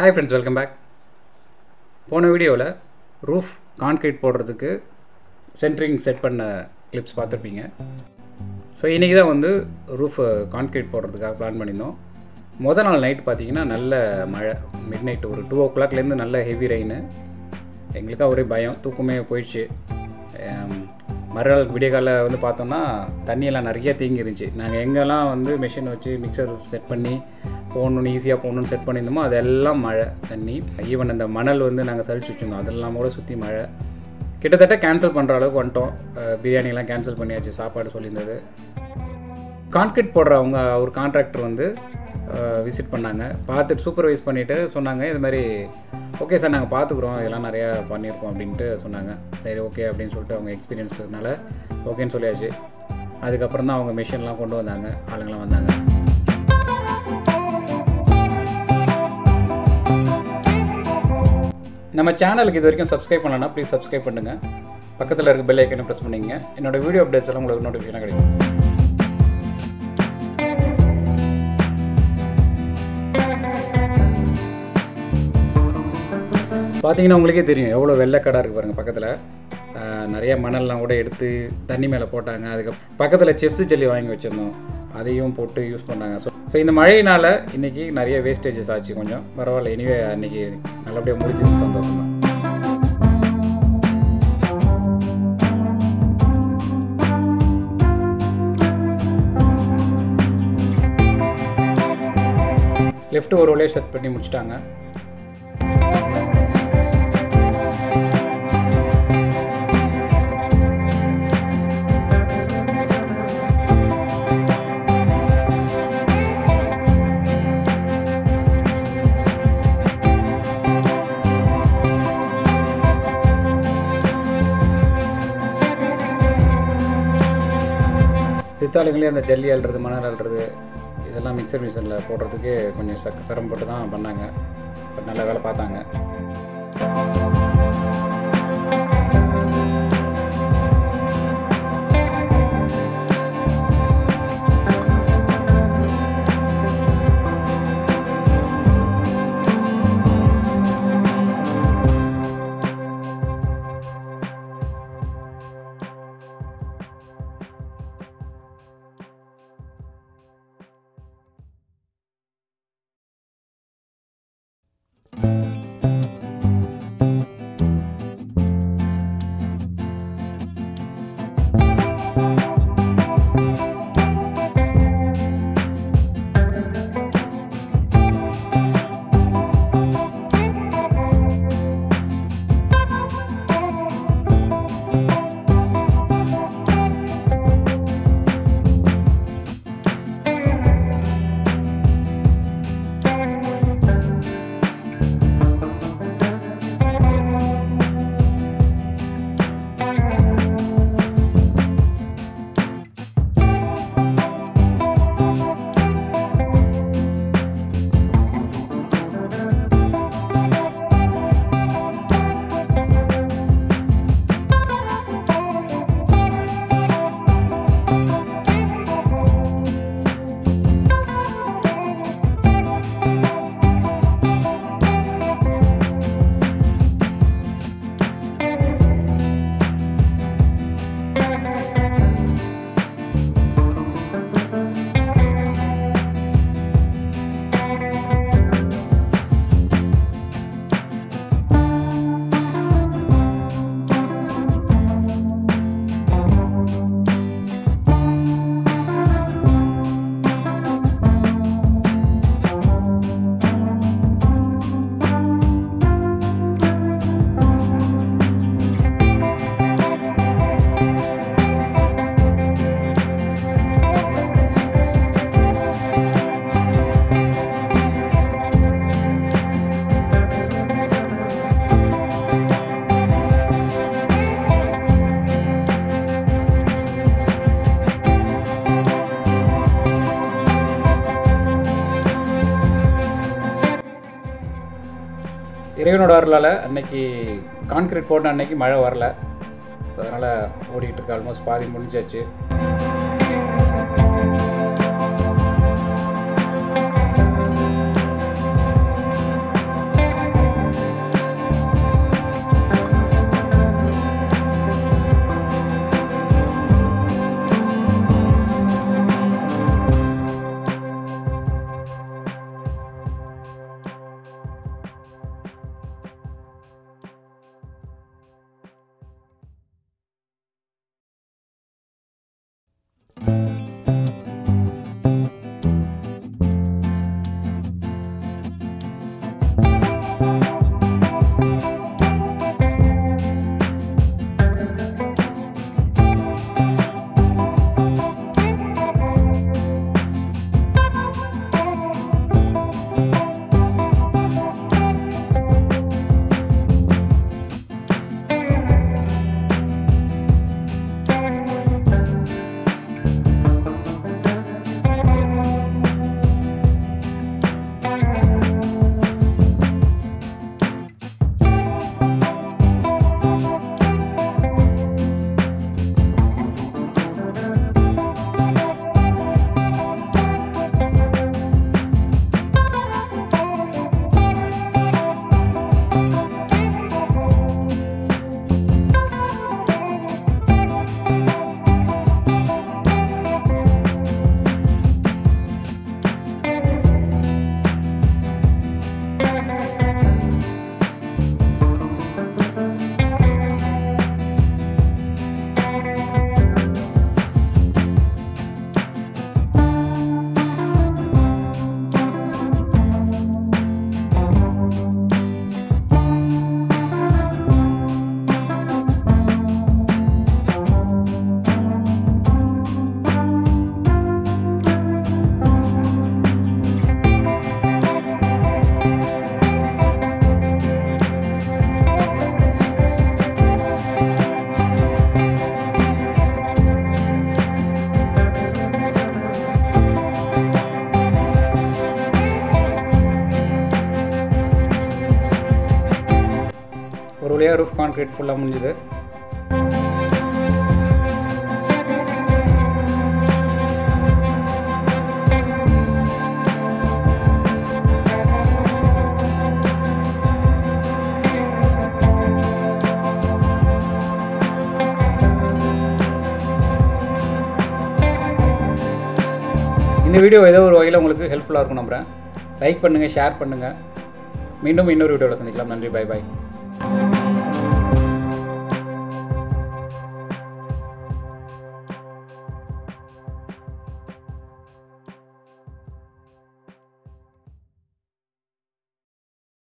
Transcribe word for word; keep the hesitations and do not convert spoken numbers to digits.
Hi friends, welcome back. போன வீடியோவில் roof concrete போடுறதுக்கு சென்ட்ரிங் செட் பண்ண கிளிப்ஸ் பார்த்துருப்பீங்க. ஸோ இன்றைக்கி தான் வந்து ரூஃப் கான்கிரீட் போடுறதுக்காக பிளான் பண்ணியிருந்தோம். முதல் நாள் நைட் பார்த்திங்கன்னா நல்ல மழை, மிட் நைட் ஒரு டூ ஓ கிளாக்லேருந்து நல்ல ஹெவி ரெயின்னு. எங்களுக்காக ஒரே பயம், தூக்கமே போயிடுச்சு. மறுநாள் விடிய காலை வந்து பார்த்தோம்னா தண்ணியெல்லாம் நிறைய தேங்கி இருந்துச்சு. நாங்கள் எங்கெல்லாம் வந்து மிஷின் வச்சு மிக்சர் செட் பண்ணி போகணுன்னு ஈஸியாக போகணுன்னு செட் பண்ணியிருந்தோமோ அதெல்லாம் மழை தண்ணி. ஈவன் அந்த மணல் வந்து நாங்கள் சளிச்சு வச்சுருந்தோம், அதெல்லாம் கூட சுற்றி மழை. கிட்டத்தட்ட கேன்சல் பண்ணுற அளவுக்கு வந்துட்டோம். பிரியாணிலாம் கேன்சல் பண்ணியாச்சு, சாப்பாடு சொல்லியிருந்தது. கான்கிரீட் போடுறவங்க ஒரு கான்ட்ராக்டர் வந்து விசிட் பண்ணாங்க, பார்த்துட்டு சூப்பர்வைஸ் பண்ணிவிட்டு சொன்னாங்க, இது மாதிரி ஓகே சார் நாங்கள் பார்த்துக்குறோம், இதெல்லாம் நிறையா பண்ணியிருக்கோம் அப்படின்ட்டு சொன்னாங்க. சரி ஓகே அப்படின்னு சொல்லிட்டு அவங்க எக்ஸ்பீரியன்ஸுனால ஓகேன்னு சொல்லியாச்சு. அதுக்கப்புறம் தான் அவங்க மிஷின்லாம் கொண்டு வந்தாங்க, ஆளுங்களாம் வந்தாங்க. நம்ம சேனலுக்கு இது வரைக்கும் சப்ஸ்கிரைப் பண்ணலன்னா ப்ளீஸ் சப்ஸ்கிரைப் பண்ணுங்கள். பக்கத்தில் இருக்க பெல் ஐக்கனை ப்ரெஸ் பண்ணிங்க, என்னோடய வீடியோ அப்டேட்ஸ் எல்லாம் உங்களுக்கு நோட்டிஃபிகேஷன் கிடைக்கும். பார்த்தீங்கன்னா உங்களுக்கே தெரியும் எவ்வளோ வெள்ளைக்கடா இருக்குது பாருங்கள். பக்கத்தில் நிறைய மணல்லாம் கூட எடுத்து தண்ணி மேலே போட்டாங்க. அதுக்கப்புறம் பக்கத்தில் சிப்ஸ் ஜெல்லி வாங்கி வச்சுருந்தோம், அதையும் போட்டு யூஸ் பண்ணாங்க. ஸோ ஸோ இந்த மழையினால் இன்றைக்கி நிறைய வேஸ்டேஜஸ் ஆச்சு, கொஞ்சம் பரவாயில்ல. எனிவே இன்றைக்கி நல்லபடியாக முடிஞ்சது, சந்தோஷம் தான். லெஃப்ட் ஒரு வழியாக செட் பண்ணி முடிச்சிட்டாங்க. சித்தாளுங்களே அந்த ஜல்லி அழுறது மணல் அழுறது இதெல்லாம் மிக்சர் மிஷினில் போடுறதுக்கு கொஞ்சம் ச சிரமப்பட்டு தான் பண்ணாங்க. பட் நல்ல வேலை பார்த்தாங்க. இறைவனோட வரலால் அன்னைக்கு கான்கிரீட் போட்ட அன்னைக்கு மழை வரல, அதனால் ஓடிக்கிட்டு இருக்கு. ஆல்மோஸ்ட் பாதி முடிஞ்சாச்சு. ஒரே ரூஃப் கான்கிரீட் ஃபுல்லாக முடிஞ்சுது. இந்த வீடியோ ஏதோ ஒரு வகையில் உங்களுக்கு ஹெல்ப்ஃபுல்லாக இருக்கும் நம்புகிறேன். லைக் பண்ணுங்கள், ஷேர் பண்ணுங்கள். மீண்டும் இன்னொரு வீடியோவில் சந்திக்கலாம். நன்றி, பை பாய்.